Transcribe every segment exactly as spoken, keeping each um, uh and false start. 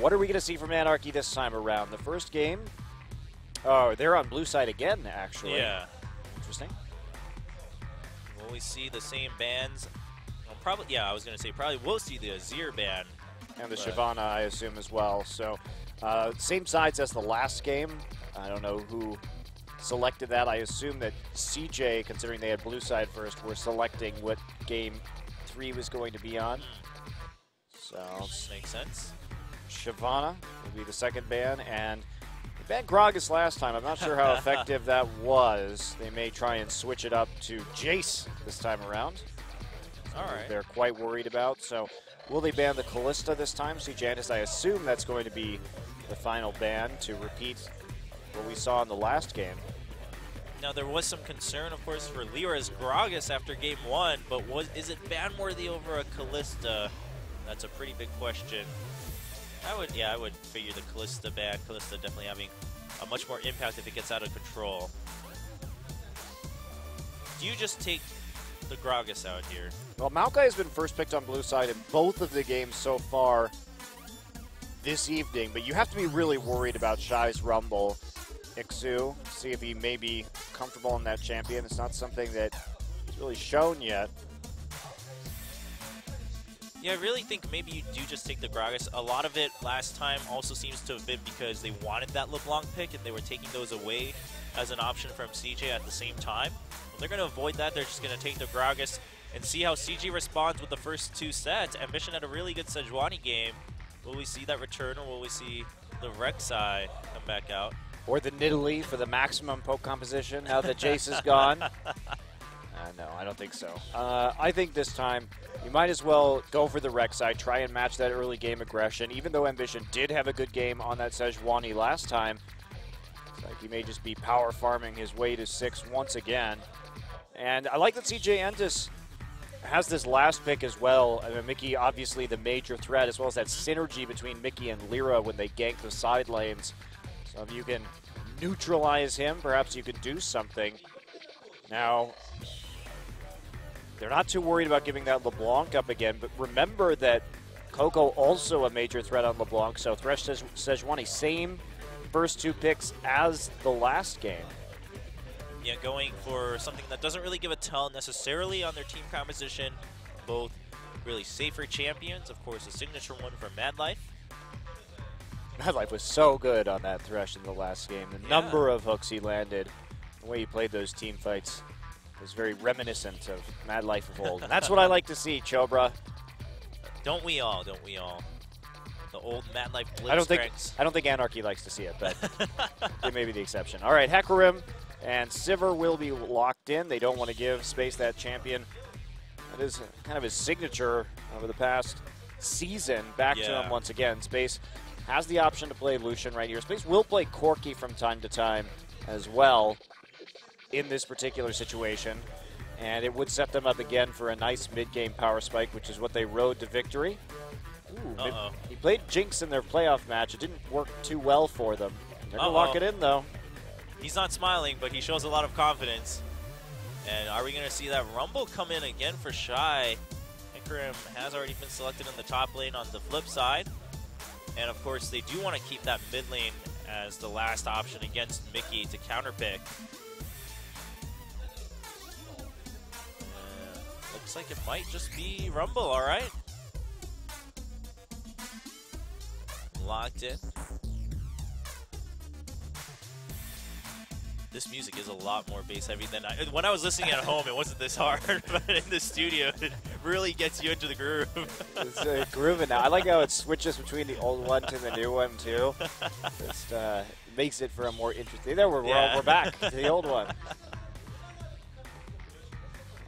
What are we going to see from Anarchy this time around? The first game, oh, they're on blue side again, actually. Yeah. Interesting. Will we see the same bans? Well, probably. Yeah, I was going to say probably we'll see the Azir ban. And the Shyvana, I assume, as well. So uh, same sides as the last game. I don't know who selected that. I assume that C J, considering they had blue side first, were selecting what game three was going to be on. So makes sense. Shyvana will be the second ban, and they banned Gragas last time. I'm not sure how effective that was. They may try and switch it up to Jace this time around. All right. They're quite worried about. So will they ban the Kalista this time? C J Entus, I assume that's going to be the final ban to repeat what we saw in the last game. Now there was some concern, of course, for Lira's Gragas after game one, but was is it ban-worthy over a Kalista? That's a pretty big question. I would, yeah, I would figure the Kalista ban. Kalista definitely having a much more impact if it gets out of control. Do you just take the Gragas out here? Well, Maokai has been first picked on blue side in both of the games so far this evening, but you have to be really worried about Shy's Rumble. Ixu, see if he may be comfortable in that champion. It's not something that he's really shown yet. Yeah, I really think maybe you do just take the Gragas. A lot of it last time also seems to have been because they wanted that LeBlanc pick and they were taking those away as an option from C J at the same time. Well, they're going to avoid that. They're just going to take the Gragas and see how C J responds with the first two sets. Ambition had a really good Sejuani game. Will we see that return, or will we see the Rek'Sai come back out? Or the Nidalee for the maximum poke composition, now that Jace is gone. Uh, no, I don't think so. Uh, I think this time you might as well go for the Rek'Sai, try and match that early game aggression, even though Ambition did have a good game on that Sejuani last time. It's like he may just be power farming his way to six once again. And I like that C J Entus has this last pick as well. I mean, Miky, obviously the major threat, as well as that synergy between Miky and Lira when they gank the side lanes. So if you can neutralize him, perhaps you could do something. Now, they're not too worried about giving that LeBlanc up again, but remember that Coco also a major threat on LeBlanc, so Thresh says Sejuani, same first two picks as the last game. Yeah, going for something that doesn't really give a tell necessarily on their team composition. Both really safer champions. Of course, a signature one for Madlife. Madlife was so good on that Thresh in the last game. The yeah. number of hooks he landed, the way he played those team fights, was very reminiscent of Madlife of old. And that's what I like to see, Chobra. Don't we all? Don't we all? The old Madlife blitz I don't think ranks. I don't think Anarchy likes to see it, but it may be the exception. All right, Hecarim and Sivir will be locked in. They don't want to give Space that champion. That is kind of his signature over the past season. Back yeah. to him once again. Space has the option to play Lucian right here. Space will play Corki from time to time as well in this particular situation. And it would set them up again for a nice mid-game power spike, which is what they rode to victory. Ooh, uh-oh. He played Jinx in their playoff match. It didn't work too well for them. They're going to lock it in, though. He's not smiling, but he shows a lot of confidence. And are we going to see that Rumble come in again for Shy? Hecarim has already been selected in the top lane on the flip side. And of course, they do want to keep that mid lane as the last option against Miky to counterpick. Uh, looks like it might just be Rumble, all right? Locked in. This music is a lot more bass heavy than I... When I was listening at home, it wasn't this hard, but in the studio, it really gets you into the groove. It's uh, grooving now. I like how it switches between the old one to the new one, too. Just uh, makes it for a more interesting... There, we're, we're, yeah. all, we're back to the old one.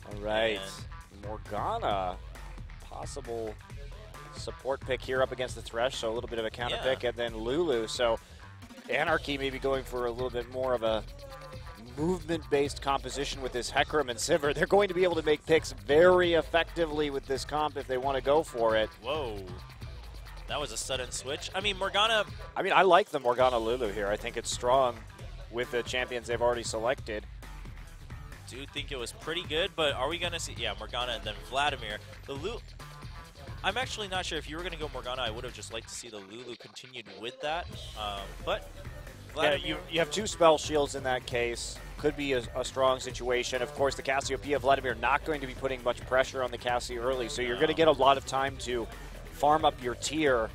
All right. Man. Morgana, possible support pick here up against the Thresh, so a little bit of a counter yeah. pick, and then Lulu. So Anarchy may be going for a little bit more of a movement-based composition with this Hecarim and Sivir. They're going to be able to make picks very effectively with this comp if they want to go for it. Whoa. That was a sudden switch. I mean, Morgana... I mean, I like the Morgana Lulu here. I think it's strong with the champions they've already selected. Do think it was pretty good, but are we going to see... Yeah, Morgana and then Vladimir. The Lulu... I'm actually not sure. If you were going to go Morgana, I would have just liked to see the Lulu continued with that. Um, but Vladimir, yeah, you, you have two spell shields in that case. Could be a, a strong situation. Of course, the Cassiopeia, Vladimir not going to be putting much pressure on the Cassie early, so you're no. going to get a lot of time to farm up your tier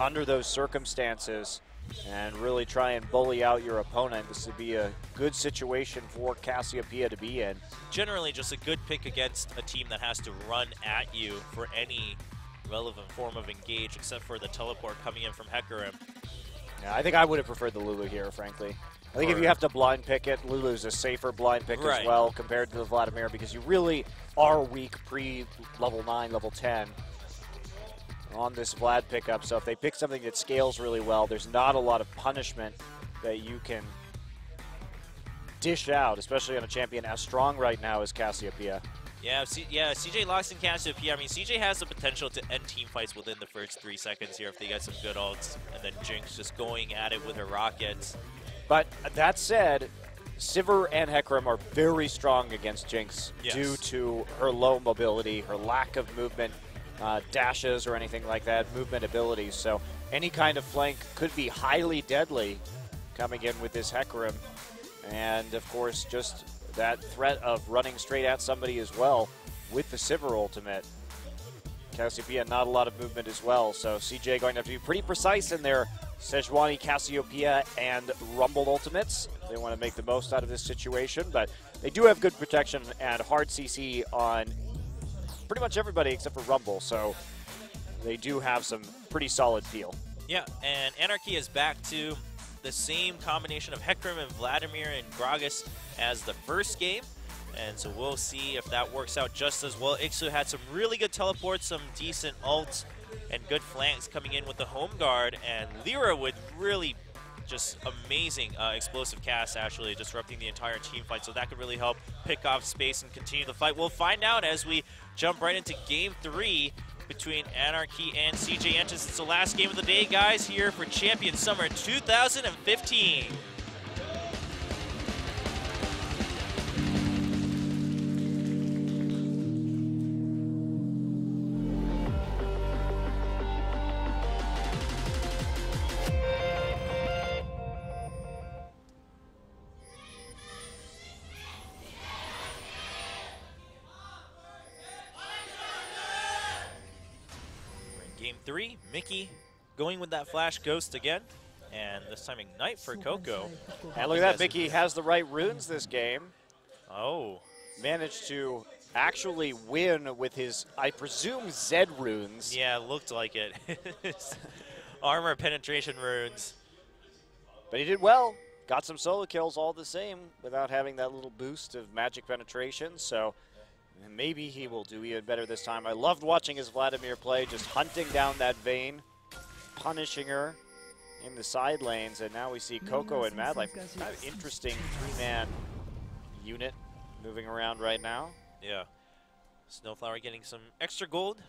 under those circumstances and really try and bully out your opponent. This would be a good situation for Cassiopeia to be in. Generally, just a good pick against a team that has to run at you for any relevant form of engage, except for the teleport coming in from Hecarim. Yeah, I think I would have preferred the Lulu here, frankly. I think or if you have to blind pick it, Lulu's a safer blind pick right. as well compared to the Vladimir, because you really are weak pre-level nine, level ten on this Vlad pickup. So if they pick something that scales really well, there's not a lot of punishment that you can dish out, especially on a champion as strong right now as Cassiopeia. Yeah, C yeah, C J locks in Cassiopeia. I mean, C J has the potential to end team fights within the first three seconds here if they get some good ults, and then Jinx just going at it with her rockets. But that said, Sivir and Hecarim are very strong against Jinx yes. due to her low mobility, her lack of movement, uh, dashes or anything like that, movement abilities. So any kind of flank could be highly deadly coming in with this Hecarim. And of course, just that threat of running straight at somebody as well with the Sivir ultimate. Cassiopeia, not a lot of movement as well. So C J going to have to be pretty precise in there. Sejuani, Cassiopeia, and Rumble ultimates. They want to make the most out of this situation, but they do have good protection and hard C C on pretty much everybody except for Rumble, so they do have some pretty solid feel. Yeah, and Anarchy is back to the same combination of Hecarim and Vladimir and Gragas as the first game, and so we'll see if that works out just as well. Ixu had some really good teleports, some decent ults, and good flanks coming in with the home guard, and Lira with really just amazing uh, explosive casts, actually disrupting the entire team fight, so that could really help pick off Space and continue the fight. We'll find out as we jump right into game three between Anarchy and C J Entus. It's the last game of the day, guys, here for Champion Summer two thousand fifteen. Three, Miky going with that Flash Ghost again, and this time Ignite for Coco. And look at that, Miky has the right runes this game. Oh. Managed to actually win with his, I presume, Zed runes. Yeah, looked like it. Armor penetration runes. But he did well. Got some solo kills all the same without having that little boost of magic penetration, so... and maybe he will do even better this time. I loved watching his Vladimir play, just hunting down that Vayne, punishing her in the side lanes, and now we see Coco and Madlife. Kind of interesting three-man unit moving around right now. Yeah. Snowflower getting some extra gold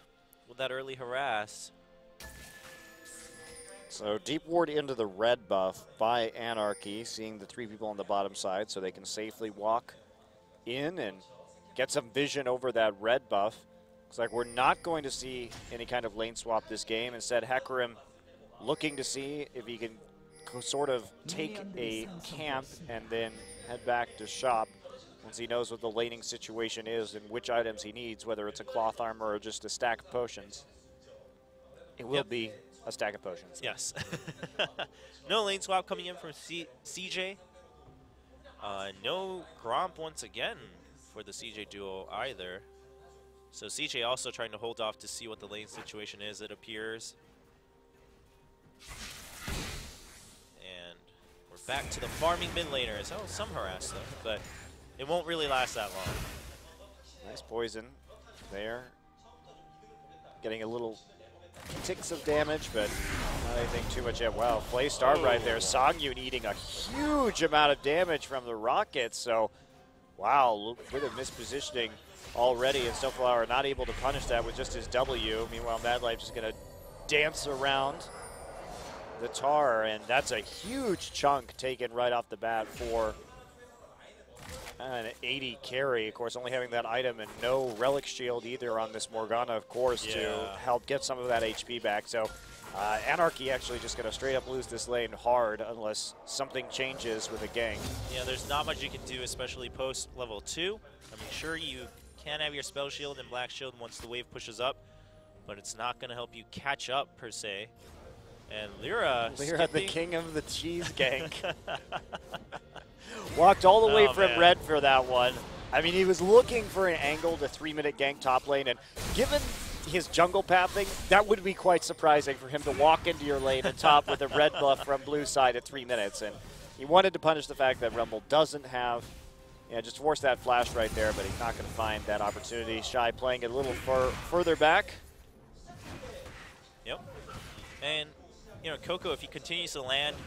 with that early harass. So deep ward into the red buff by Anarchy, seeing the three people on the bottom side so they can safely walk in and... get some vision over that red buff. Looks like we're not going to see any kind of lane swap this game. Instead, Hecarim looking to see if he can sort of take a camp and then head back to shop once he knows what the laning situation is and which items he needs, whether it's a cloth armor or just a stack of potions. It will yep. be a stack of potions. Yes. No lane swap coming in from C CJ. Uh, no Gromp once again for the C J duo either. So C J also trying to hold off to see what the lane situation is, it appears. And we're back to the farming mid laners. Oh, some harass them, but it won't really last that long. Nice poison there. Getting a little ticks of damage, but not anything too much yet. Wow, play start oh. right there. Songyun eating a huge amount of damage from the rockets, so wow, a bit of mispositioning already, and Snowflower not able to punish that with just his W. Meanwhile, Madlife is going to dance around the tar, and that's a huge chunk taken right off the bat for an eighty carry, of course, only having that item and no Relic Shield either on this Morgana, of course, yeah. to help get some of that H P back. So uh, Anarchy actually just going to straight up lose this lane hard unless something changes with a gank. Yeah, there's not much you can do, especially post level two. I mean, sure, you can have your Spell Shield and Black Shield once the wave pushes up, but it's not going to help you catch up, per se. And Lira... Lira, skipping. The king of the cheese gank. Walked all the way oh, from man. red for that one. I mean, he was looking for an angle to three-minute gank top lane, and given his jungle pathing, that would be quite surprising for him to walk into your lane and top with a red buff from blue side at three minutes. And he wanted to punish the fact that Rumble doesn't have... Yeah, just force that flash right there, but he's not going to find that opportunity. Shy playing it a little fur further back. Yep. And... You know, Coco, if he continues to land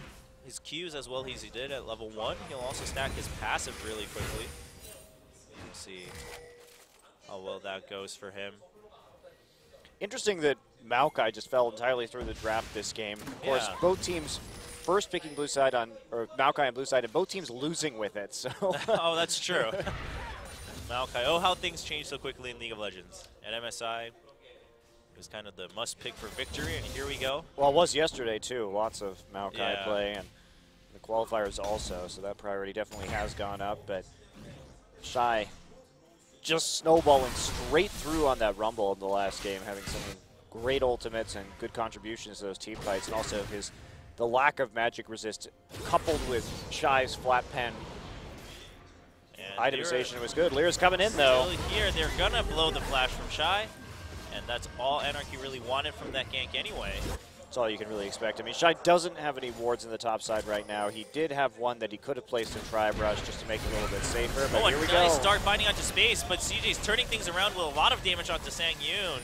his Qs as well as he did at level one, he'll also stack his passive really quickly. Let's see how well that goes for him. Interesting that Maokai just fell entirely through the draft this game. Of course, yeah. both teams first picking blue side on, or Maokai and blue side, and both teams losing with it, so. Oh, that's true. Maokai, oh, how things change so quickly in League of Legends. At M S I, it was kind of the must pick for victory, and here we go. Well, it was yesterday, too. Lots of Maokai yeah. play, and the qualifiers also, so that priority definitely has gone up. But Shy just snowballing straight through on that Rumble in the last game, having some great ultimates and good contributions to those team fights, and also his the lack of magic resist coupled with Shy's flat pen. And itemization Lira was good. Lira's coming in, though. Here, they're going to blow the flash from Shy. And that's all Anarchy really wanted from that gank anyway. That's all you can really expect. I mean, Shy doesn't have any wards in the top side right now. He did have one that he could have placed in Tribe Rush just to make it a little bit safer, but oh, here we nice go. Nice start binding onto Space, but C J's turning things around with a lot of damage onto Sangyeon.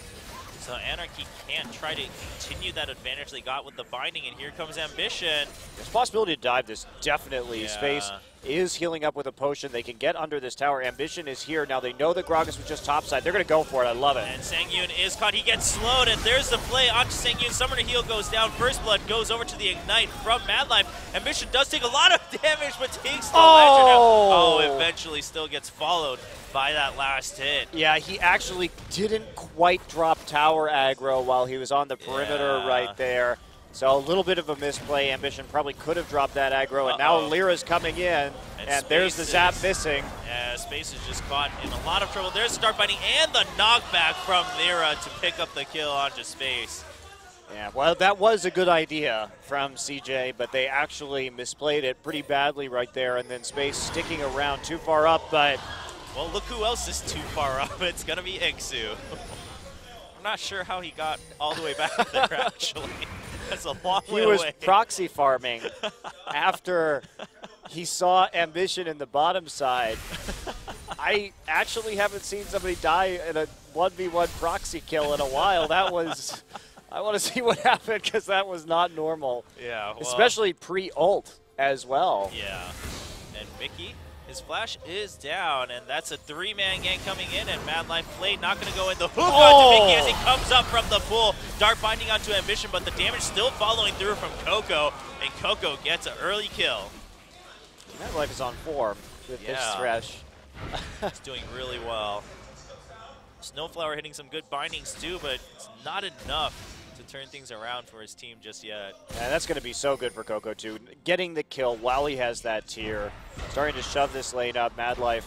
So Anarchy can't try to continue that advantage they got with the binding, and here comes Ambition. There's a possibility to dive this, definitely. Yeah. Space is healing up with a potion. They can get under this tower. Ambition is here. Now they know that Gragas was just topside. They're going to go for it. I love it. And Sangyeon is caught. He gets slowed, and there's the play onto Sangyeon. Summoner heal goes down. First blood goes over to the Ignite from Madlife. Ambition does take a lot of damage, but takes the oh. ledge. Oh, eventually still gets followed by that last hit. Yeah, he actually didn't quite drop tower aggro while he was on the perimeter yeah. right there. So a little bit of a misplay. Ambition probably could have dropped that aggro, uh-oh. and now Lira's coming in, and, and there's the zap is, missing. Yeah, Space is just caught in a lot of trouble. There's start binding and the knockback from Lira to pick up the kill onto Space. Yeah, well, that was a good idea from C J, but they actually misplayed it pretty badly right there, and then Space sticking around too far up, but... Well, look who else is too far up. It's going to be Ixum. I'm not sure how he got all the way back there, actually. That's a long he way away. He was proxy farming after he saw Ambition in the bottom side. I actually haven't seen somebody die in a one v one proxy kill in a while. That was... I want to see what happened, because that was not normal. Yeah, well, especially pre-ult as well. Yeah. And Miky... His flash is down, and that's a three-man gang coming in, and Madlife Blade not going to go in. The hook oh! onto Miky as he comes up from the pool. Dark binding onto Ambition, but the damage still following through from Coco, and Coco gets an early kill. Madlife is on form with yeah. this Thresh. He's doing really well. Snowflower hitting some good bindings too, but it's not enough to turn things around for his team just yet. Yeah, that's going to be so good for Coco too. Getting the kill while he has that tier. Starting to shove this lane up. Madlife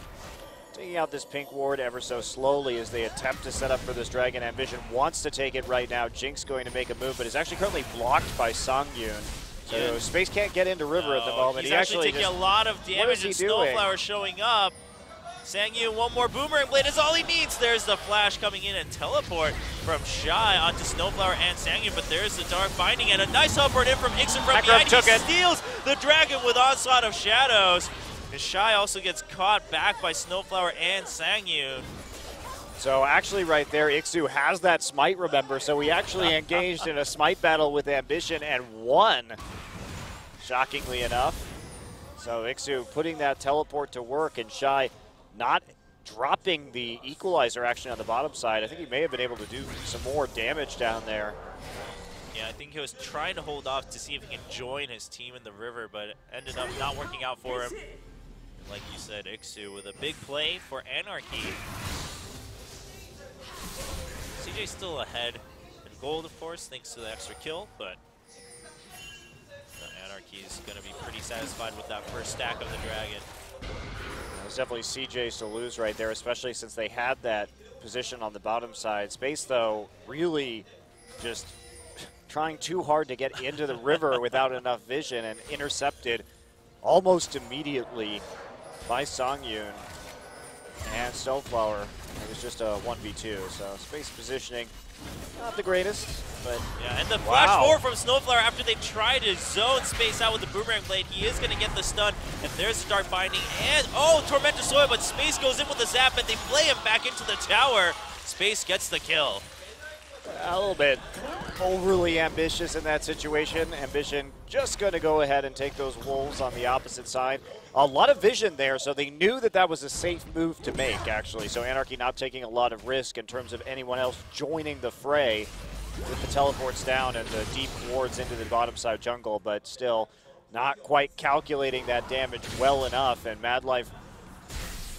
taking out this pink ward ever so slowly as they attempt to set up for this dragon. Ambition wants to take it right now. Jinx going to make a move, but is actually currently blocked by Songyun. So yeah. Space can't get into River no, at the moment. He's he actually, actually taking just, a lot of damage and Snowflower showing up. Sangyeon, one more Boomerang Blade is all he needs. There's the flash coming in and teleport from Shy onto Snowflower and Sangyeon, but there's the Dark Binding and a nice teleport in from Ixum from behind. He steals the dragon with Onslaught of Shadows. And Shy also gets caught back by Snowflower and Sangyeon. So actually right there, Ixu has that smite, remember, so we actually engaged in a smite battle with Ambition and won, shockingly enough. So Ixu putting that teleport to work, and Shy not dropping the equalizer action on the bottom side. I think he may have been able to do some more damage down there. Yeah, I think he was trying to hold off to see if he can join his team in the river, but ended up not working out for him. like you said, Ixu with a big play for Anarchy. C J's still ahead in gold, of course, thanks to the extra kill, but Anarchy's going to be pretty satisfied with that first stack of the dragon. There's definitely C J's to lose right there, especially since they had that position on the bottom side. Space, though, really just trying too hard to get into the river without enough vision, and intercepted almost immediately by Songyun and Snowflower. It was just a one v two, so Space positioning, not the greatest, but yeah, and the flash wow. forward from Snowflower after they try to zone Space out with the Boomerang Blade. He is going to get the stun, and there's the Dark Binding, and oh, Tormentor Soil, but Space goes in with the zap, and they play him back into the tower. Space gets the kill. A little bit overly ambitious in that situation. Ambition just going to go ahead and take those wolves on the opposite side. A lot of vision there, so they knew that that was a safe move to make, actually. So Anarchy not taking a lot of risk in terms of anyone else joining the fray with the teleports down and the deep wards into the bottom side jungle, but still not quite calculating that damage well enough. And Madlife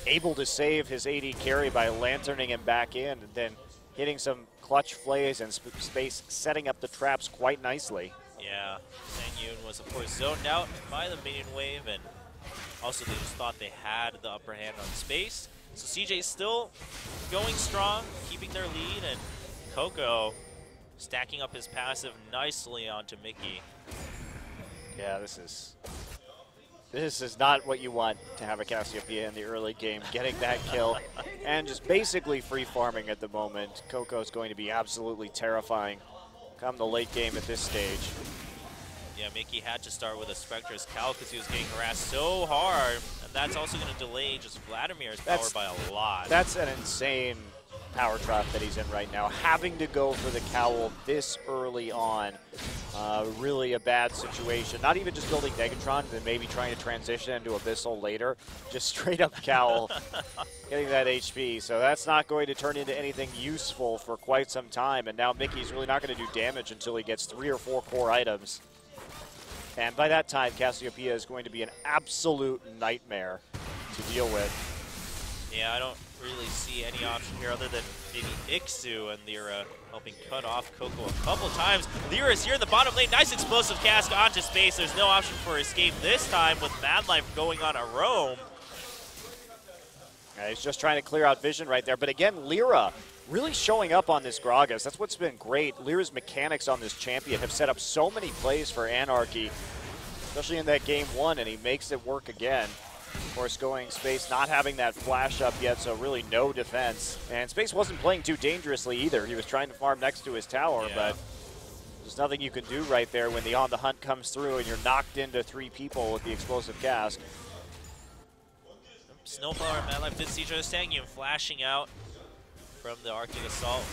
able to save his A D carry by lanterning him back in and then hitting some clutch plays, and sp Space setting up the traps quite nicely. Yeah, Sangyeon was, of course, zoned out by the minion wave, and also they just thought they had the upper hand on Space. So C J's still going strong, keeping their lead, and Coco stacking up his passive nicely onto Miky. Yeah, this is... This is not what you want to have a Cassiopeia in the early game, getting that kill and just basically free farming at the moment. Coco's going to be absolutely terrifying come the late game at this stage. Yeah, Miky had to start with a Spectre's Cowl because he was getting harassed so hard, and that's also going to delay just Vladimir's power by a lot. That's an insane power trap that he's in right now. Having to go for the cowl this early on, uh, really a bad situation. Not even just building Negatron, then maybe trying to transition into Abyssal later. Just straight up cowl, getting that H P. So that's not going to turn into anything useful for quite some time. And now Mickey's really not going to do damage until he gets three or four core items. And by that time, Cassiopeia is going to be an absolute nightmare to deal with. Yeah, I don't really see any option here other than maybe Ixu and Lira helping cut off Coco a couple times. Lira's here in the bottom lane. Nice explosive cast onto Space. There's no option for escape this time with Madlife going on a roam. Yeah, he's just trying to clear out vision right there. But again, Lira really showing up on this Gragas. That's what's been great. Lira's mechanics on this champion have set up so many plays for Anarchy, especially in that game one, and he makes it work again. Of course, going Space, not having that flash up yet, so really no defense. And Space wasn't playing too dangerously either. He was trying to farm next to his tower, yeah. But there's nothing you can do right there when the On the Hunt comes through and you're knocked into three people with the explosive cast. Snowflower and Madlife did see Joe Sangyeon flashing out from the Arctic Assault.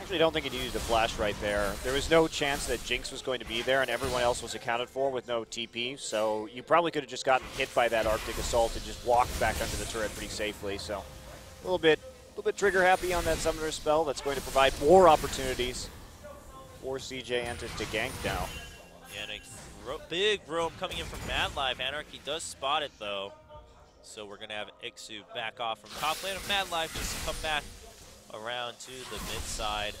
Actually, I don't think he needed to flash right there. There was no chance that Jinx was going to be there, and everyone else was accounted for with no T P, so you probably could have just gotten hit by that Arctic Assault and just walked back under the turret pretty safely. So a little bit, a little bit trigger happy on that Summoner spell. That's going to provide more opportunities for C J Entus to gank now. Yeah, and a ro big roam coming in from Madlife. Anarchy does spot it, though. So we're going to have Ixu back off from top lane of Madlife just to come back around to the mid side,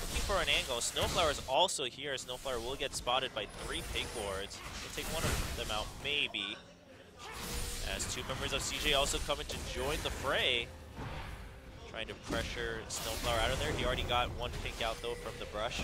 looking for an angle. Snowflower is also here. Snowflower will get spotted by three pig wards. They'll take one of them out, maybe. As two members of C J also coming to join the fray, trying to pressure Snowflower out of there. He already got one pink out though from the brush.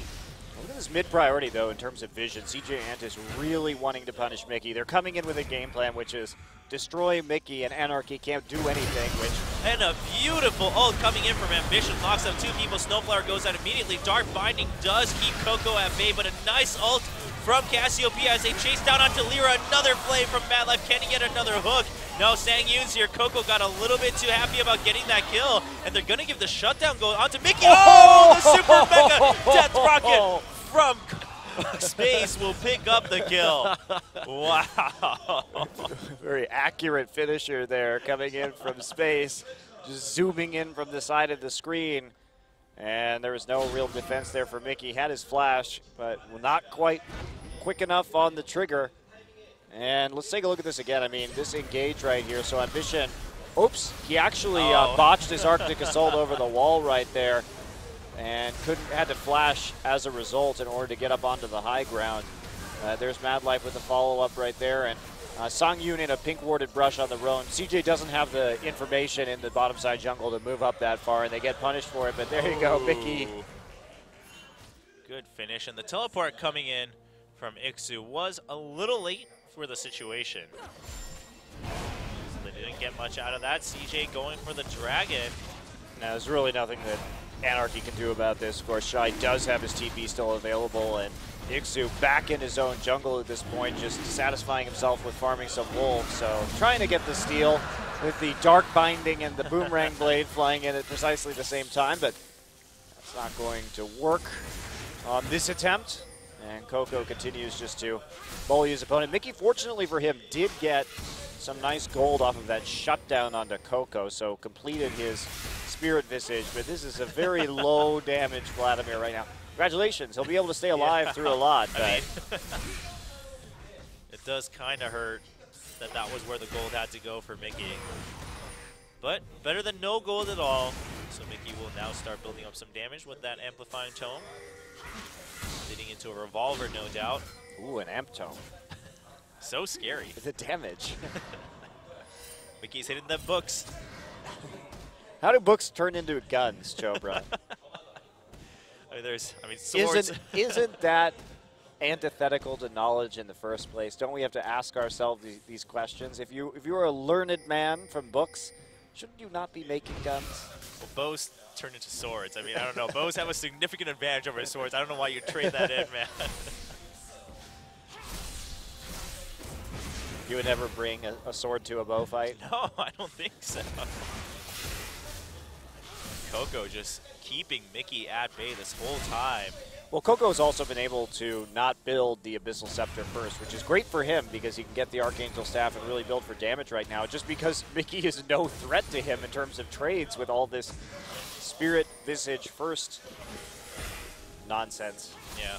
Look at this mid priority though in terms of vision. C J Entus really wanting to punish Miky. They're coming in with a game plan which is destroy Miky, and Anarchy can't do anything, which... And a beautiful ult coming in from Ambition. Locks up two people. Snowflower goes out immediately. Dark Binding does keep Coco at bay, but a nice ult from Cassiopeia as they chase down onto Lira. Another play from Madlife. Can he get another hook? No, Sangyun's here. Coco got a little bit too happy about getting that kill, and they're going to give the shutdown go onto Miky. Oh, the super mega death rocket from Space will pick up the kill. Wow. Very accurate finisher there coming in from Space. Just zooming in from the side of the screen. And there was no real defense there for Miky. Had his flash, but not quite quick enough on the trigger. And let's take a look at this again. I mean, this engage right here. So Ambition, oops, he actually oh. uh, botched his Arctic Assault over the wall right there, and couldn't had to flash as a result in order to get up onto the high ground. Uh, there's Madlife with the follow-up right there, and uh, Songyun in a pink-warded brush on the roam. C J doesn't have the information in the bottom side jungle to move up that far, and they get punished for it, but there oh. you go, Miky. Good finish, and the teleport coming in from Ixu was a little late for the situation. So they didn't get much out of that. C J going for the dragon. Now there's really nothing that Anarchy can do about this. Of course, Shy does have his T P still available, and Ixu back in his own jungle at this point, just satisfying himself with farming some wolves. So trying to get the steal with the dark binding and the boomerang blade flying in at precisely the same time, but that's not going to work on this attempt. And Coco continues just to bully his opponent. Miky, fortunately for him, did get some nice gold off of that shutdown onto Coco, so completed his Spirit Visage, but this is a very low damage Vladimir right now. Congratulations, he'll be able to stay alive yeah. through a lot. But I mean, it does kind of hurt that that was where the gold had to go for Miky. But better than no gold at all, so Miky will now start building up some damage with that Amplifying Tome. Leading into a Revolver, no doubt. Ooh, an Amp Tome. So scary. The damage. Miky's hitting the books. How do books turn into guns, Chopra? I mean, there's, I mean, swords. Isn't, isn't that antithetical to knowledge in the first place? Don't we have to ask ourselves these, these questions? If you if you were a learned man from books, shouldn't you not be making guns? Well, bows turn into swords. I mean, I don't know. Bows have a significant advantage over swords. I don't know why you trade that in, man. You would never bring a, a sword to a bow fight? No, I don't think so. Coco just keeping Miky at bay this whole time. Well, Coco's also been able to not build the Abyssal Scepter first, which is great for him because he can get the Archangel Staff and really build for damage right now, just because Miky is no threat to him in terms of trades with all this Spirit Visage first nonsense. Yeah.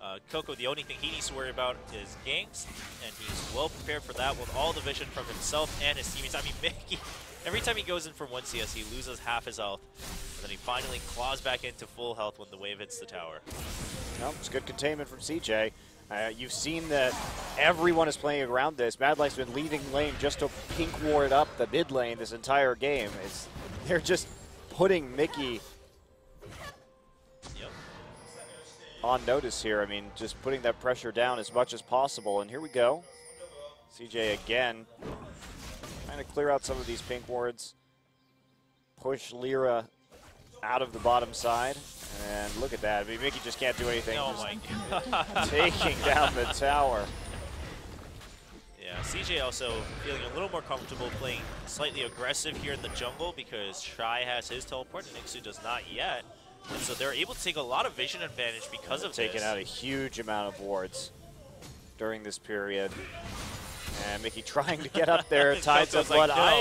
Uh, Coco, the only thing he needs to worry about is ganks, and he's well prepared for that with all the vision from himself and his teammates. I mean, Miky, every time he goes in for one C S, he loses half his health, and then he finally claws back into full health when the wave hits the tower. Well, it's good containment from C J. Uh, you've seen that everyone is playing around this. Madlife's been leading lane just to pink ward up the mid lane this entire game. It's, they're just putting Miky yep. on notice here. I mean, just putting that pressure down as much as possible. And here we go. C J again. Trying to clear out some of these pink wards, push Lira out of the bottom side, and look at that. I mean, Miky just can't do anything. Oh my God. Taking down the tower. Yeah, C J also feeling a little more comfortable playing slightly aggressive here in the jungle because Shy has his teleport and Ixu does not yet. And so they're able to take a lot of vision advantage because of taking this. Taking out a huge amount of wards during this period. And Miky trying to get up there, tied up what I...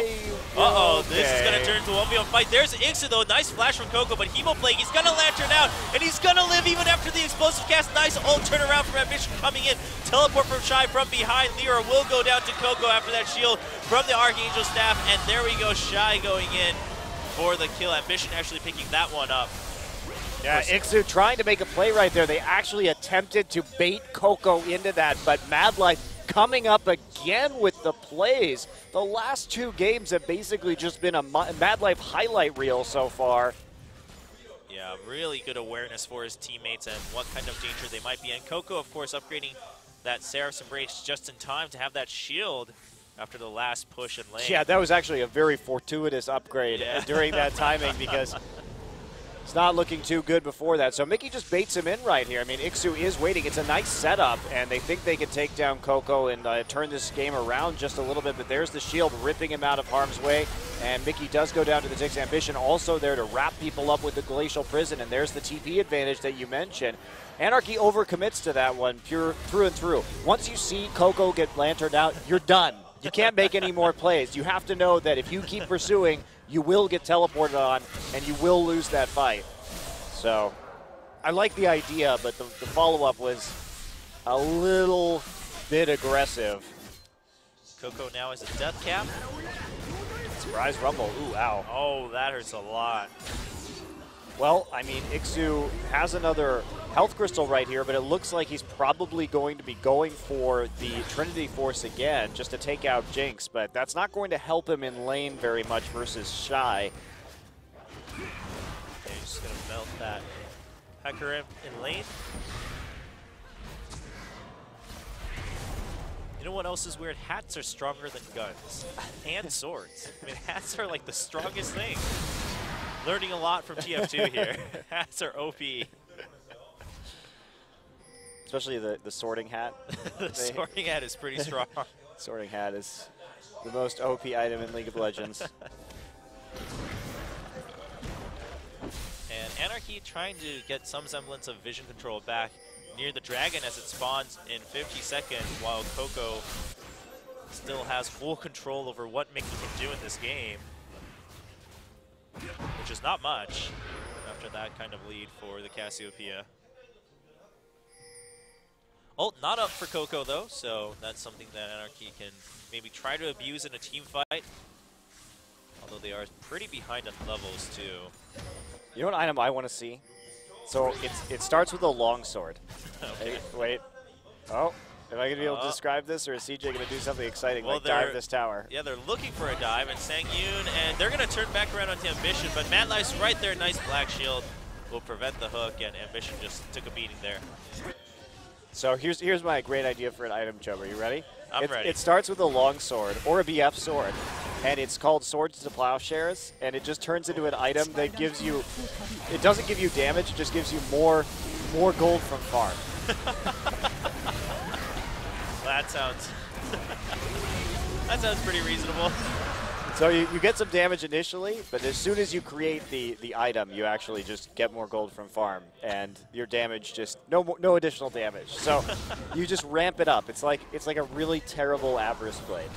Uh-oh, okay. This is going to turn into a one v one fight. There's Ixu, though. Nice flash from Coco, but Hemo Plague, he's going to lantern out, and he's going to live even after the explosive cast. Nice ult turnaround from Ambition coming in. Teleport from Shy from behind. Lira will go down to Coco after that shield from the Archangel Staff, and there we go. Shy going in for the kill. Ambition actually picking that one up. Yeah, Ixu trying to make a play right there. They actually attempted to bait Coco into that, but Madlife coming up again with the plays. The last two games have basically just been a Madlife highlight reel so far. Yeah, really good awareness for his teammates and what kind of danger they might be in. Coco, of course, upgrading that Seraph's Embrace just in time to have that shield after the last push and lane. Yeah, that was actually a very fortuitous upgrade yeah. during that timing because it's not looking too good before that. So Miky just baits him in right here. I mean, Ixu is waiting. It's a nice setup, and they think they can take down Coco and uh, turn this game around just a little bit, but there's the shield ripping him out of harm's way, and Miky does go down to the Jinx. Ambition also there to wrap people up with the Glacial Prison, and there's the T P advantage that you mentioned. Anarchy overcommits to that one, pure through and through. Once you see Coco get lanterned out, you're done. You can't make any more plays. You have to know that if you keep pursuing, you will get teleported on, and you will lose that fight. So, I like the idea, but the, the follow-up was a little bit aggressive. Coco now has a death cap. Surprise Rumble. Ooh, ow. Oh, that hurts a lot. Well, I mean, Ixu has another health crystal right here, but it looks like he's probably going to be going for the Trinity Force again just to take out Jinx, but that's not going to help him in lane very much versus Shy. Okay, just going to melt that Hecarim in lane. You know what else is weird? Hats are stronger than guns and swords. I mean, hats are like the strongest thing. Learning a lot from T F two here. Hats are O P. Especially the, the sorting hat. The thing. Sorting hat is pretty strong. Sorting hat is the most O P item in League of Legends. And Anarchy trying to get some semblance of vision control back near the dragon as it spawns in fifty seconds, while Coco still has full control over what Miky can do in this game. Which is not much after that kind of lead for the Cassiopeia. Ult not up for Coco though, so that's something that Anarchy can maybe try to abuse in a team fight. Although they are pretty behind on levels too. You know what item I want to see? So it's, it starts with a longsword. Okay. Wait, wait. Oh. Am I going to be able to describe this, or is C J going to do something exciting, well, like dive this tower? Yeah, they're looking for a dive, and Sangyeon, and they're going to turn back around onto Ambition, but Madlife's right there, nice black shield, will prevent the hook, and Ambition just took a beating there. So here's here's my great idea for an item, Chubb. Are you ready? I'm it's, ready. It starts with a long sword, or a B F sword, and it's called Swords to Plowshares, and it just turns into an item that gives you, it doesn't give you damage, it just gives you more, more gold from farm. That sounds that sounds pretty reasonable. So you, you get some damage initially, but as soon as you create the the item, you actually just get more gold from farm, and your damage just no more, no additional damage. So you just ramp it up. It's like it's like a really terrible Avarice Blade.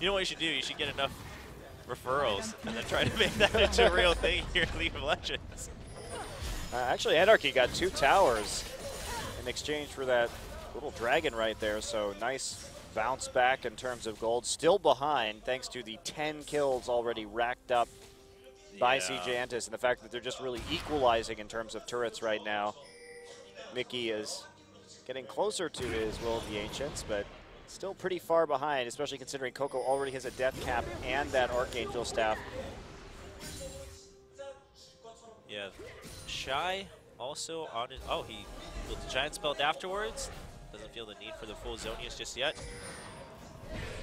You know what you should do? You should get enough referrals and then try to make that into a real thing here in League of Legends. Uh, actually, Anarchy got two towers in exchange for that little dragon right there, so nice bounce back in terms of gold. Still behind thanks to the ten kills already racked up by yeah. C J Entus, and the fact that they're just really equalizing in terms of turrets right now. Miky is getting closer to his Will of the Ancients, but still pretty far behind, especially considering Coco already has a death cap and that Archangel Staff. Yeah, Shy also on his, oh, he built a giant spell afterwards. Doesn't feel the need for the full Zonius just yet.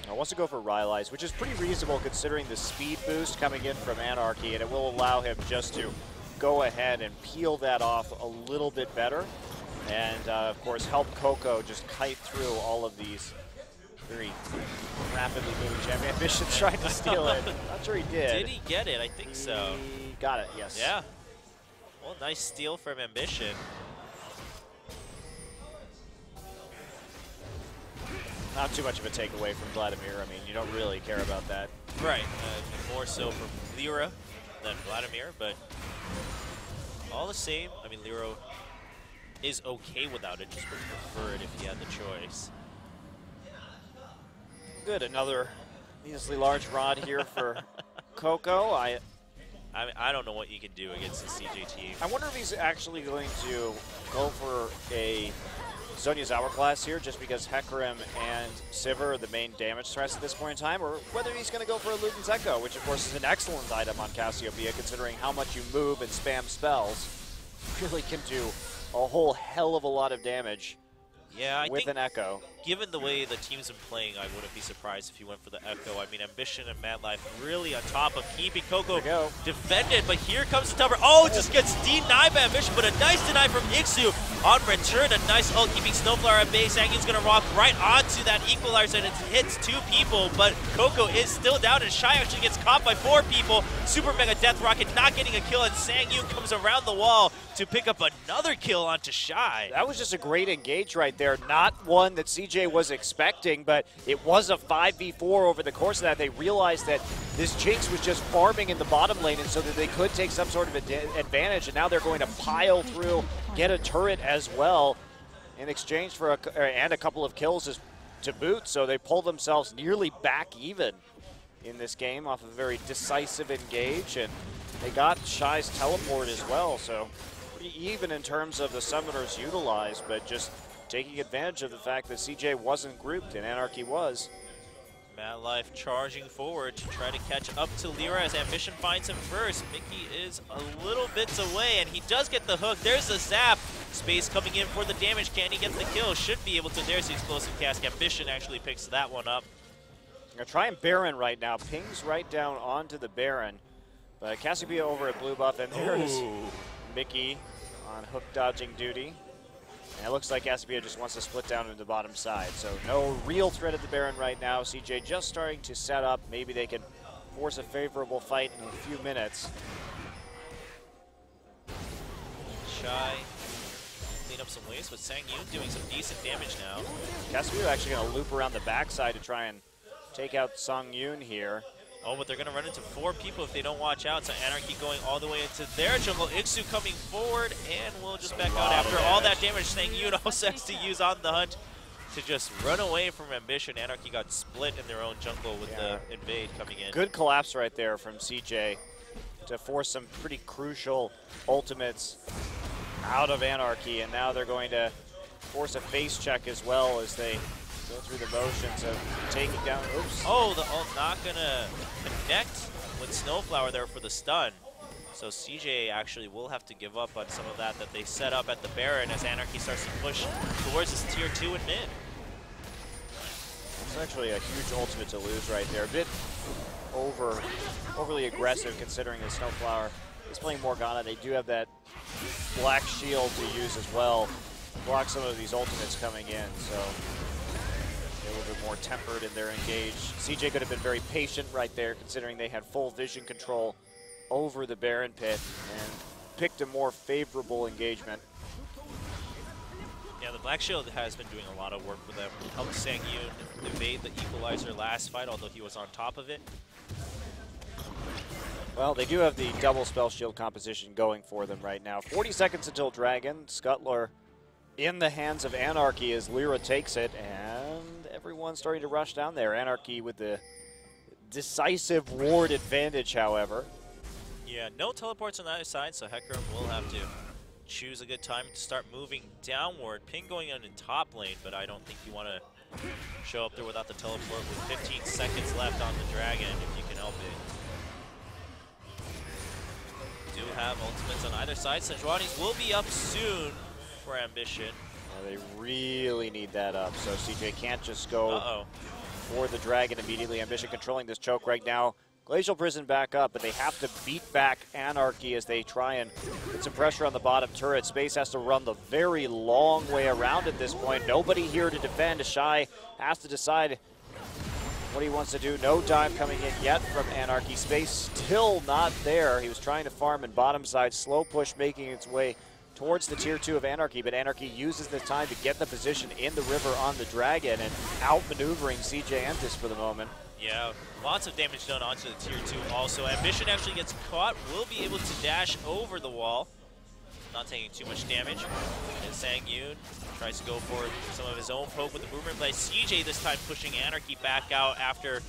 Now wants to go for Rylai's, which is pretty reasonable considering the speed boost coming in from Anarchy, and it will allow him just to go ahead and peel that off a little bit better. And, uh, of course, help Coco just kite through all of these very rapidly moving champions. Ambition tried to steal it. Not sure he did. Did he get it? I think so. He got it, yes. Yeah. Well, nice steal from Ambition. Not too much of a takeaway from Vladimir. I mean, you don't really care about that. Right. Uh, more so from Lira than Vladimir, but all the same, I mean, Lira is okay without it, just would prefer it if he had the choice. Good. Another needlessly large rod here for Coco. I, I, mean, I don't know what you can do against the C J team. I wonder if he's actually going to go for a Sonya's Hourglass here, just because Hecarim and Sivir are the main damage threats at this point in time, or whether he's going to go for a Luden's Echo, which of course is an excellent item on Cassiopeia, considering how much you move and spam spells. Really can do a whole hell of a lot of damage yeah, I with think an Echo. Given the way the team's been playing, I wouldn't be surprised if he went for the Echo. I mean, Ambition and Madlife really on top of keeping Coco defended, but here comes the tower. Oh, it just gets denied by Ambition, but a nice deny from Ixu. On return, a nice ult keeping Snowflower at base. Sangyun's gonna rock right onto that equalizer, and it hits two people, but Coco is still down, and Shy actually gets caught by four people. Super Mega Death Rocket not getting a kill, and Sangyun comes around the wall to pick up another kill onto Shy. That was just a great engage right there. Not one that C J was expecting, but it was a five v four over the course of that. They realized that this Jinx was just farming in the bottom lane, and so that they could take some sort of ad advantage, and now they're going to pile through, get a turret as well. in exchange for a, and a couple of kills is to boot, so they pull themselves nearly back even in this game off a very decisive engage, and they got Shy's teleport as well, so pretty even in terms of the summoners utilized, but just taking advantage of the fact that C J wasn't grouped and Anarchy was. Madlife charging forward to try to catch up to Lira as Ambition finds him first. Miky is a little bit away, and he does get the hook. There's the zap. Space coming in for the damage. Can he get the kill? Should be able to. There's the explosive cast. Ambition actually picks that one up. Now try and Baron right now. Pings right down onto the Baron. But Cassiopeia over at blue buff, and there's Miky on hook dodging duty. And it looks like Cassiopeia just wants to split down into the bottom side. So no real threat at the Baron right now. C J just starting to set up. Maybe they can force a favorable fight in a few minutes. Shy clean up some waves with Sangyeon doing some decent damage now. Cassiopeia actually going to loop around the backside to try and take out Songyun here. Oh, but they're going to run into four people if they don't watch out. So Anarchy going all the way into their jungle. Ixu coming forward, and we'll just back out after all that damage. Sangyun also has to use on the hunt to just run away from Ambition. Anarchy got split in their own jungle with yeah. the invade coming in. Good collapse right there from C J to force some pretty crucial ultimates out of Anarchy, and now they're going to force a face check as well as they go through the motions of taking down, oops. Oh, the ult not gonna connect with Snowflower there for the stun. So C J actually will have to give up on some of that that they set up at the Baron as Anarchy starts to push towards his tier two and mid. It's actually a huge ultimate to lose right there. A bit over, overly aggressive considering that Snowflower is playing Morgana. They do have that black shield to use as well. Block some of these ultimates coming in, so a little bit more tempered in their engage. C J could have been very patient right there, considering they had full vision control over the Baron pit and picked a more favorable engagement. Yeah, the Black Shield has been doing a lot of work with them. Helped Sangyun evade the equalizer last fight, although he was on top of it. Well, they do have the double spell shield composition going for them right now. forty seconds until Dragon. Scuttler in the hands of Anarchy as Lira takes it, and everyone starting to rush down there. Anarchy with the decisive ward advantage, however. Yeah, no teleports on the other side, so Hecarim will have to choose a good time to start moving downward. Ping going on in top lane, but I don't think you want to show up there without the teleport with fifteen seconds left on the Dragon, if you can help it. We do have ultimates on either side. Sejuani's will be up soon for Ambition. They really need that up, so C J can't just go Uh-oh. for the Dragon immediately. Ambition controlling this choke right now. Glacial Prison back up, but they have to beat back Anarchy as they try and put some pressure on the bottom turret. Space has to run the very long way around at this point. Nobody here to defend. Shy has to decide what he wants to do. No dive coming in yet from Anarchy. Space still not there. He was trying to farm in bottom side. Slow push making its way towards the tier two of Anarchy, but Anarchy uses the time to get the position in the river on the Dragon and outmaneuvering C J Entus for the moment. Yeah, lots of damage done onto the tier two also. Ambition actually gets caught, will be able to dash over the wall, not taking too much damage. And Sangyun tries to go for some of his own poke with the movement by C J, this time pushing Anarchy back out after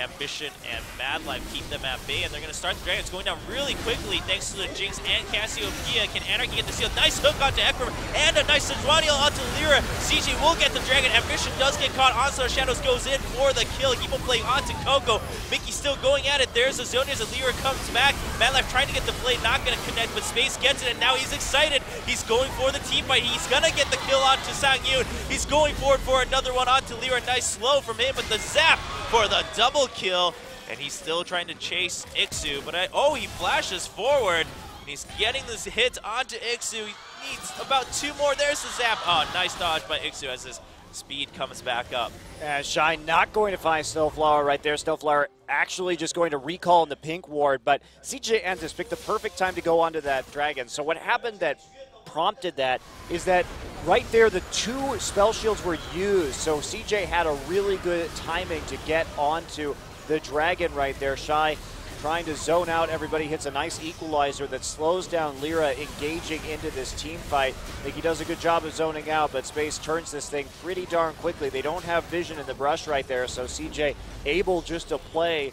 Ambition and Madlife keep them at bay, and they're going to start the Dragons going down really quickly thanks to the Jinx and Cassiopeia. Can Anarchy get the seal? Nice hook onto Hecarim, and a nice Sejuani onto Lira. C J will get the Dragon. Ambition does get caught. Onslaught Shadows goes in for the kill. Keep on playing onto Coco. Miky still going at it. There's Azonius, and Lira comes back. Madlife trying to get the blade, not going to connect, but Space gets it, and now he's excited. He's going for the team fight. He's going to get the kill onto Sangyeon. He's going forward for another one onto Lira. Nice slow from him, but the zap for the double kill, and he's still trying to chase Ixu, but I, oh, he flashes forward, and he's getting this hit onto Ixu. He needs about two more. There's the zap. Oh, nice dodge by Ixu as his speed comes back up. And Shy not going to find Snowflower right there. Snowflower actually just going to recall in the pink ward, but C J Entus picked the perfect time to go onto that Dragon. So what happened that prompted that is that right there the two spell shields were used, so C J had a really good timing to get onto the Dragon right there. Shy trying to zone out everybody, hits a nice equalizer that slows down Lira engaging into this team fight. I think he does a good job of zoning out, but Space turns this thing pretty darn quickly. They don't have vision in the brush right there, so C J able just to play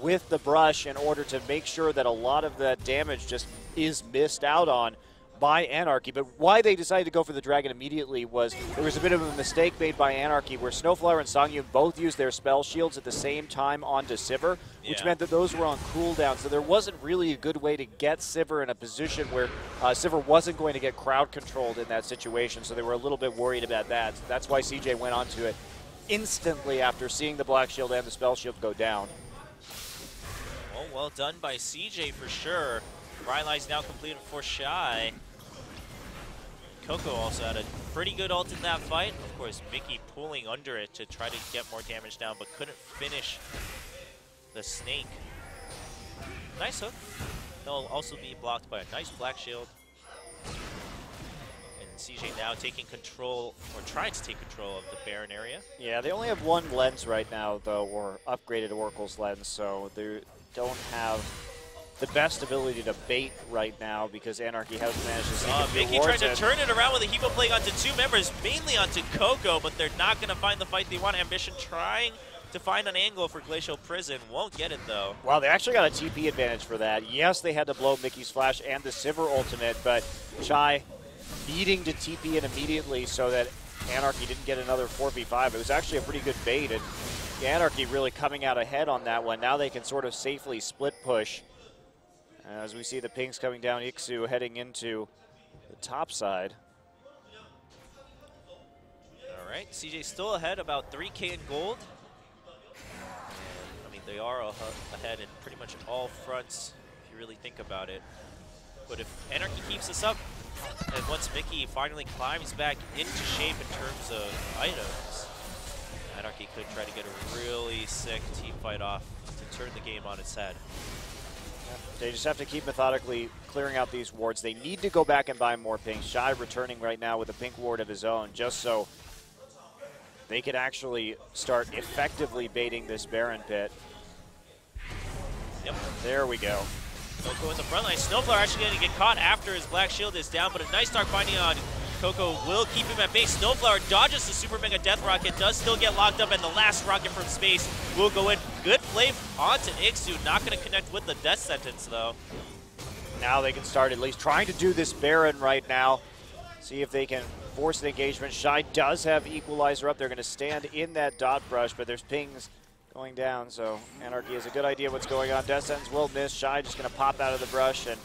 with the brush in order to make sure that a lot of that damage just is missed out on by Anarchy. But why they decided to go for the dragon immediately was there was a bit of a mistake made by Anarchy where Snowflower and Sangyeon both used their spell shields at the same time onto Sivir, which yeah. meant that those were on cooldown. So there wasn't really a good way to get Sivir in a position where uh, Sivir wasn't going to get crowd controlled in that situation. So they were a little bit worried about that. So that's why C J went onto it instantly after seeing the black shield and the spell shield go down. Well, well done by C J for sure. Rylai's now completed for Shy. Coco also had a pretty good ult in that fight. Of course, Miky pulling under it to try to get more damage down, but couldn't finish the snake. Nice hook. That'll also be blocked by a nice black shield. And C J now taking control, or trying to take control of the Baron area. Yeah, they only have one lens right now, though, or upgraded Oracle's lens, so they don't have the best ability to bait right now because Anarchy has managed to sneak uh, a Miky tried to turn it around with a heap of playing onto two members, mainly onto Coco, but they're not going to find the fight they want. Ambition trying to find an angle for Glacial Prison. Won't get it, though. Wow, they actually got a T P advantage for that. Yes, they had to blow Mickey's flash and the Sivir ultimate, but Shy needing to T P it immediately so that Anarchy didn't get another four v five. It was actually a pretty good bait, and Anarchy really coming out ahead on that one. Now they can sort of safely split push. As we see the pings coming down, Ixu heading into the top side. All right, C J still ahead, about three K in gold. I mean, they are ahead in pretty much all fronts, if you really think about it. But if Anarchy keeps this up, and once Miky finally climbs back into shape in terms of items, Anarchy could try to get a really sick team fight off to turn the game on its head. They just have to keep methodically clearing out these wards. They need to go back and buy more pings. Shy returning right now with a pink ward of his own, just so they could actually start effectively baiting this Baron pit. Yep. There we go. Coco in the front line. Snowflower actually going to get caught after his black shield is down, but a nice dark binding on Coco will keep him at bay. Snowflower dodges the super mega death rocket, does still get locked up, and the last rocket from Space will go in. Good play onto Ixu, not going to connect with the death sentence, though. Now they can start at least trying to do this Baron right now, see if they can force an engagement. Shy does have Equalizer up. They're going to stand in that dot brush, but there's pings going down, so Anarchy has a good idea what's going on. Death sentence will miss. Shy just going to pop out of the brush and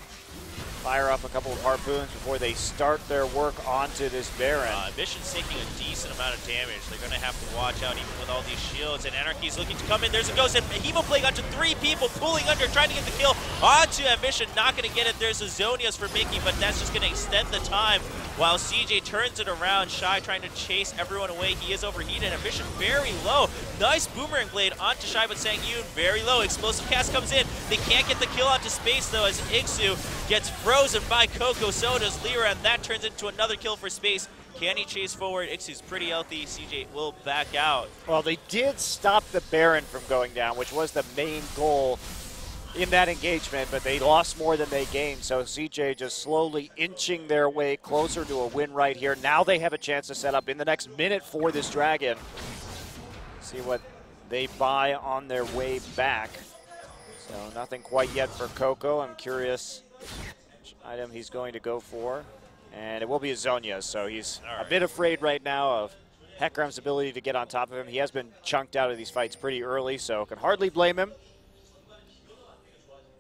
fire off a couple of harpoons before they start their work onto this Baron. Uh, Ambition's taking a decent amount of damage. They're going to have to watch out even with all these shields. And Anarchy's looking to come in. There's a ghost. And Hemo playing onto three people, pulling under, trying to get the kill onto Ambition. Not going to get it. There's a Zonius for Miky, but that's just going to extend the time while C J turns it around. Shy trying to chase everyone away. He is overheated. Ambition very low. Nice boomerang blade onto Shy, but Sangyeon very low. Explosive cast comes in. They can't get the kill onto Space, though, as Ixu gets frozen by Coco, so does Lira, and that turns into another kill for Space. Can he chase forward? Ixu's pretty healthy. C J will back out. Well, they did stop the Baron from going down, which was the main goal in that engagement, but they lost more than they gained, so C J just slowly inching their way closer to a win right here. Now they have a chance to set up in the next minute for this dragon. See what they buy on their way back. So nothing quite yet for Coco. I'm curious item he's going to go for, and it will be a Zonya, so he's right. a bit afraid right now of Hecarim's ability to get on top of him. He has been chunked out of these fights pretty early, so can hardly blame him.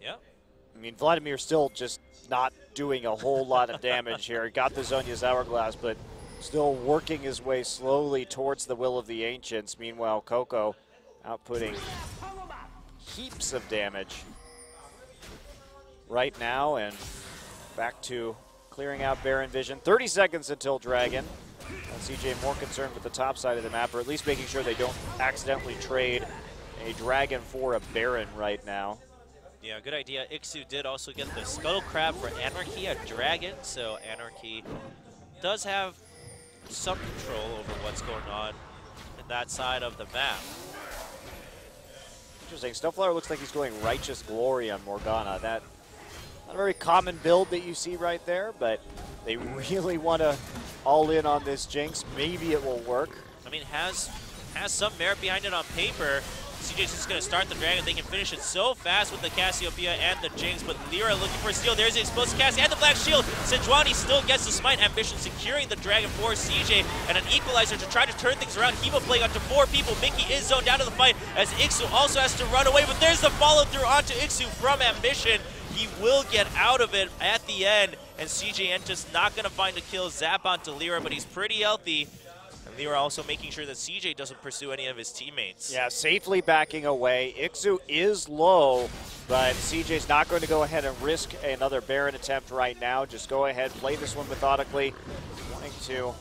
Yeah. I mean, Vladimir's still just not doing a whole lot of damage here. He got the Zonya's Hourglass, but still working his way slowly towards the will of the Ancients. Meanwhile, Coco outputting heaps of damage right now, and back to clearing out Baron vision. thirty seconds until dragon. And C J more concerned with the top side of the map, or at least making sure they don't accidentally trade a dragon for a Baron right now. Yeah, good idea. Ixu did also get the Scuttle Crab for Anarchy, a dragon, so Anarchy does have some control over what's going on in that side of the map. Interesting. Snowflower looks like he's going Righteous Glory on Morgana. That not a very common build that you see right there, but they really want to all in on this Jinx. Maybe it will work. I mean, has has some merit behind it on paper. C J's just going to start the dragon. They can finish it so fast with the Cassiopeia and the Jinx, but Lira looking for a steal. There's the explosive cast and the Black Shield. Sejuani still gets the smite. Ambition securing the dragon for C J and an equalizer to try to turn things around. Hebo playing up to four people. Miky is zoned out of the fight as Ixum also has to run away, but there's the follow through onto Ixum from Ambition. He will get out of it at the end, and C J Entus not going to find a kill. Zap onto Lira, but he's pretty healthy. And they were also making sure that C J doesn't pursue any of his teammates. Yeah, safely backing away. Ixu is low, but C J's not going to go ahead and risk another Baron attempt right now. Just go ahead, play this one methodically. Wanting to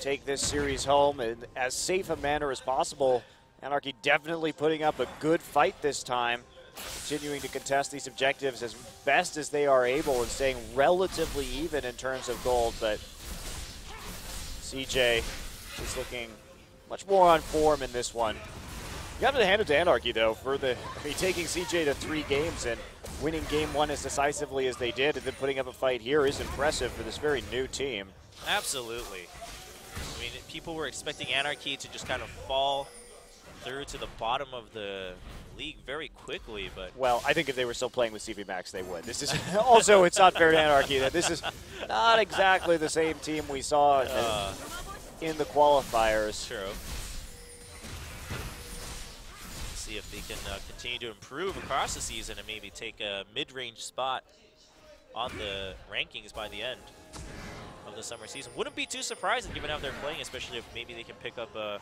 take this series home in as safe a manner as possible. Anarchy definitely putting up a good fight this time. Continuing to contest these objectives as best as they are able and staying relatively even in terms of gold, but C J... he's looking much more on form in this one. You have to hand it to Anarchy, though, for the I mean, taking C J to three games and winning game one as decisively as they did, and then putting up a fight here is impressive for this very new team. Absolutely. I mean, people were expecting Anarchy to just kind of fall through to the bottom of the league very quickly, but... Well, I think if they were still playing with C V Max, they would. This is also, it's not fair to Anarchy that this is not exactly the same team we saw. Uh. In the qualifiers. True. Let's see if they can uh, continue to improve across the season and maybe take a mid-range spot on the rankings by the end of the summer season. Wouldn't be too surprising given how they're playing, especially if maybe they can pick up a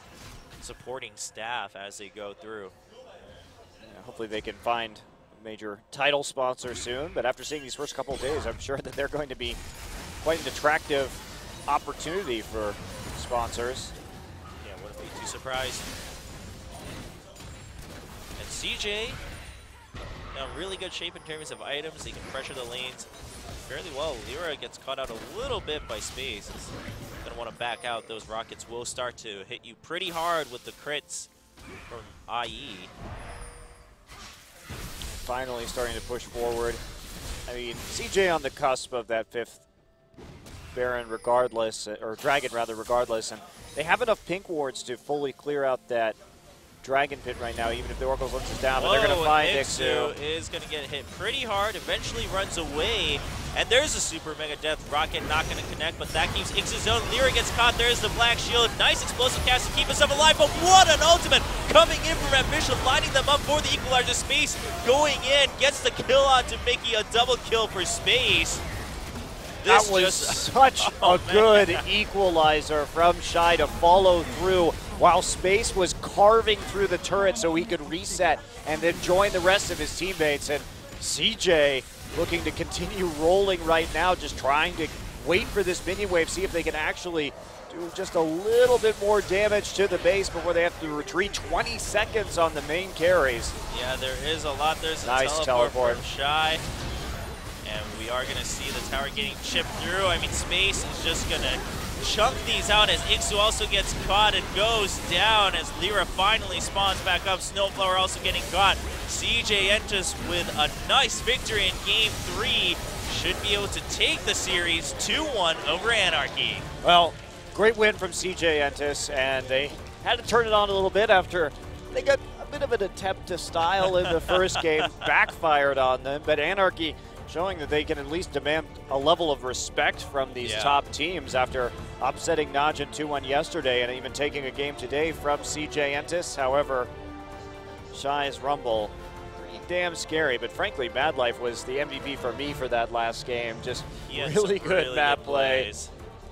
supporting staff as they go through. Yeah, hopefully they can find a major title sponsor soon, but after seeing these first couple of days, I'm sure that they're going to be quite an attractive opportunity for sponsors. Yeah, wouldn't be too surprised. And C J, now really good shape in terms of items. He can pressure the lanes fairly well. Lira gets caught out a little bit by Space. He's going to want to back out. Those rockets will start to hit you pretty hard with the crits from I E. Finally starting to push forward. I mean, C J on the cusp of that fifth Baron regardless, or Dragon rather, regardless, and they have enough pink wards to fully clear out that Dragon pit right now, even if the Oracle's lens is down, but they're going to find Ixu. Ixu is going to get hit pretty hard, eventually runs away, and there's a super mega death rocket, not going to connect, but that keeps Ixu's zone. Lira gets caught, there's the Black Shield, nice explosive cast to keep himself alive, but what an ultimate coming in from Ambition, lining them up for the equalizer. Space going in, gets the kill on to Miky, a double kill for Space. This that was just, such oh, a man. good equalizer from Shy to follow through while Space was carving through the turret so he could reset and then join the rest of his teammates. And C J looking to continue rolling right now, just trying to wait for this minion wave, see if they can actually do just a little bit more damage to the base before they have to retreat. Twenty seconds on the main carries. Yeah, there is a lot. There's a nice teleport, teleport. from Shy. And we are going to see the tower getting chipped through. I mean, Space is just going to chunk these out as Ixu also gets caught and goes down as Lira finally spawns back up. Snowflower also getting caught. C J Entus with a nice victory in game three. Should be able to take the series two one over Anarchy. Well, great win from C J Entus, and they had to turn it on a little bit after they got a bit of an attempt to style in the first game. Backfired on them, but Anarchy showing that they can at least demand a level of respect from these yeah. top teams after upsetting Najin two one yesterday and even taking a game today from C J Entus. However, Shy's Rumble, pretty damn scary, but frankly, Madlife was the M V P for me for that last game. Just really good really map good plays.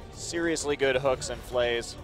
plays. Seriously good hooks and plays.